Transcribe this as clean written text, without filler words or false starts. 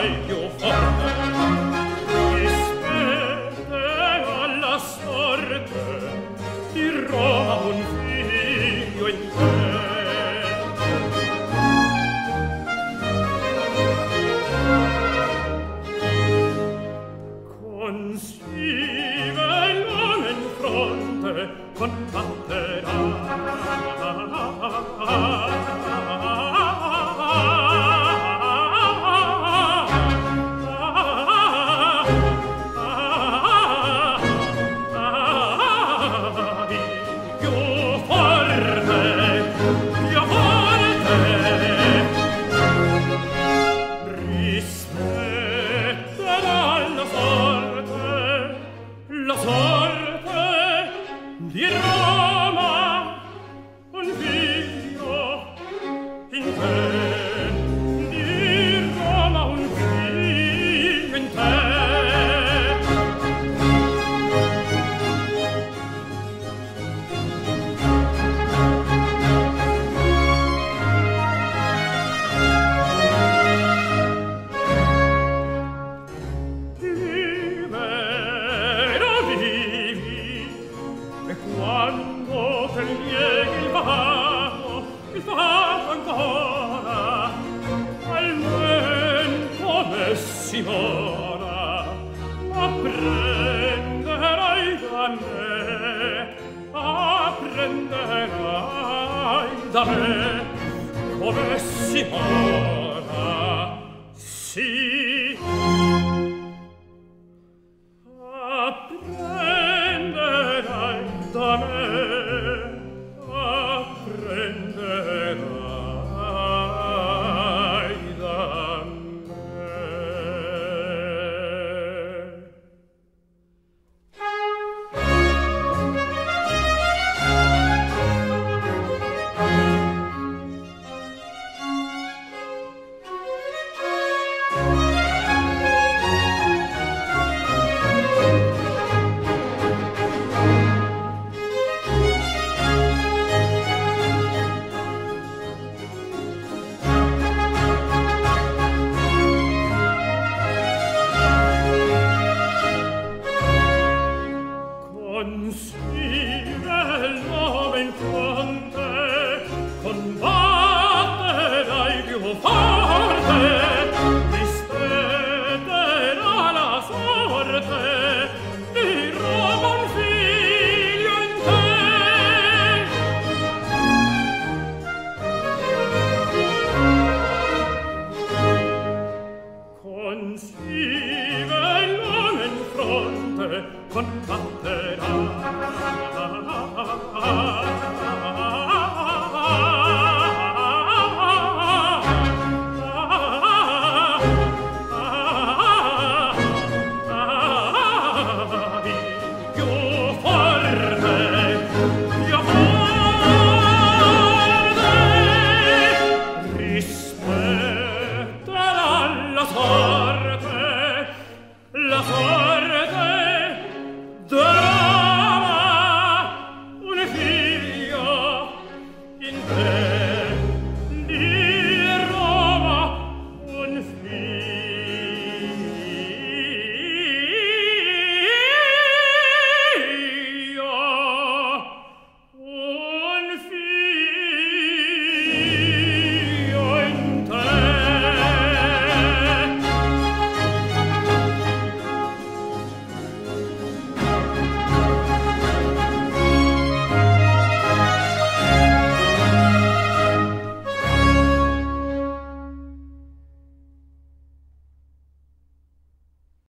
Dame, come si ora, si